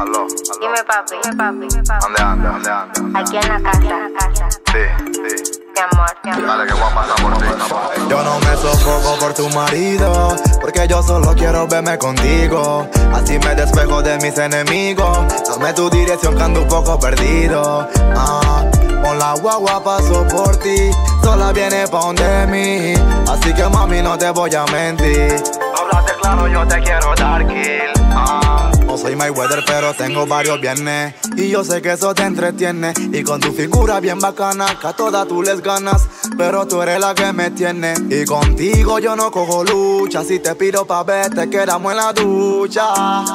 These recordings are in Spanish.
Aló. Dime papi, ¿Dónde anda? Aquí en la casa. Sí. Mi amor, Dale que voy a pasar por ti. Yo no me sofoco por tu marido, porque yo solo quiero verme contigo. Así me despejo de mis enemigos. Dame tu dirección que ando un poco perdido. Con la guagua paso por ti, sola viene pa' donde mí. Así que mami no te voy a mentir. Háblate claro, yo te quiero dar kill. No soy Mayweather, pero tengo varios viernes. Y yo sé que eso te entretiene. Y con tu figura bien bacana, que a todas tú les ganas. Pero tú eres la que me tiene. Y contigo yo no cojo lucha. Si te pido pa' ver, te quedamos en la ducha.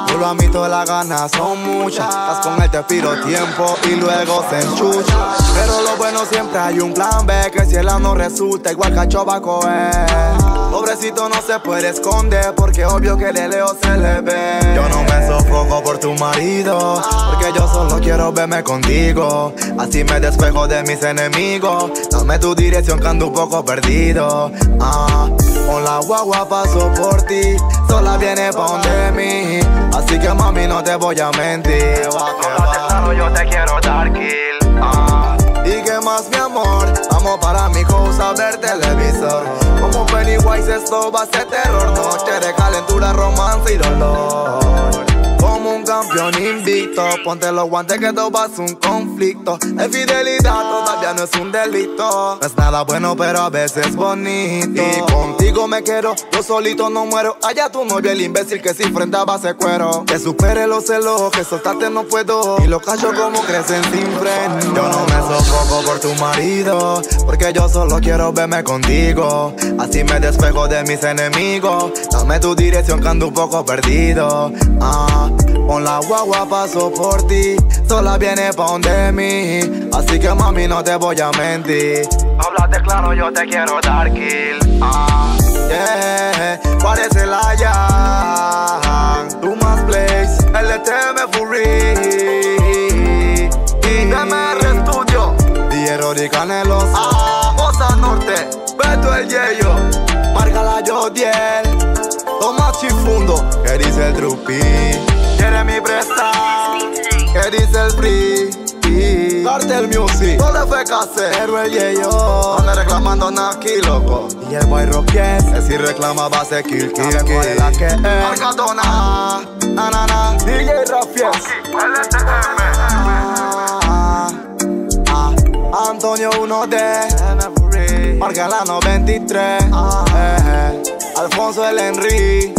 Solo a mí todas las ganas son muchas. Estás con él, te pido tiempo y luego se enchucha. Pero lo bueno siempre hay un plan B. Que si el A no resulta, igual cacho va a coger. Pobrecito no se puede esconder, porque obvio que de lejos se le ve. Yo no me sofoco por tu marido, porque yo solo quiero verme contigo. Así me despejo de mis enemigos. Dame tu dirección que ando un poco perdido. Con la guagua paso por ti, sola viene pa' donde mí. Así que mami no te voy a mentir. Claro, yo te quiero dar kill. ¿Y qué más, mi amor? Amo para mi cosa ver televisor. Como Pennywise esto va a ser terror. Noche de calentura, romance y dolor. Como un campeón invicto, ponte los guantes que todo va a ser un conflicto. Es fidelidad, todavía no es un delito. No es nada bueno, pero a veces bonito. Y contigo me quedo, yo solito no muero. Allá tu novio, el imbécil que se enfrentaba a ese cuero. Que supere los celos, que soltarte no puedo. Y los cachos como crecen sin freno. Yo no me sofoco por tu marido, porque yo solo quiero verme contigo. Así me despejo de mis enemigos. Dame tu dirección que ando un poco perdido. Con la guagua paso por ti, sola viene pa' donde mí. Así que mami no te voy a mentir. Háblate claro, yo te quiero dar kill. Yeah, parece la Yang. Tú más plays, LTM Furry y DMR Studio, Diero y Canelos. Osa Norte, Beto el Yeyo, Márgala Yodiel, Tomás Chifundo, que dice el Drupi. Mi presta, que dice el free, Kartel Music, todo fue casero el yeyo, anda reclamando naki loco, y el boy roquies, es si reclama va a ser kill kill, la que es, Arcadona, Anana, DJ Rafies, Antonio 1D, Margalano 23, Alfonso el Henry,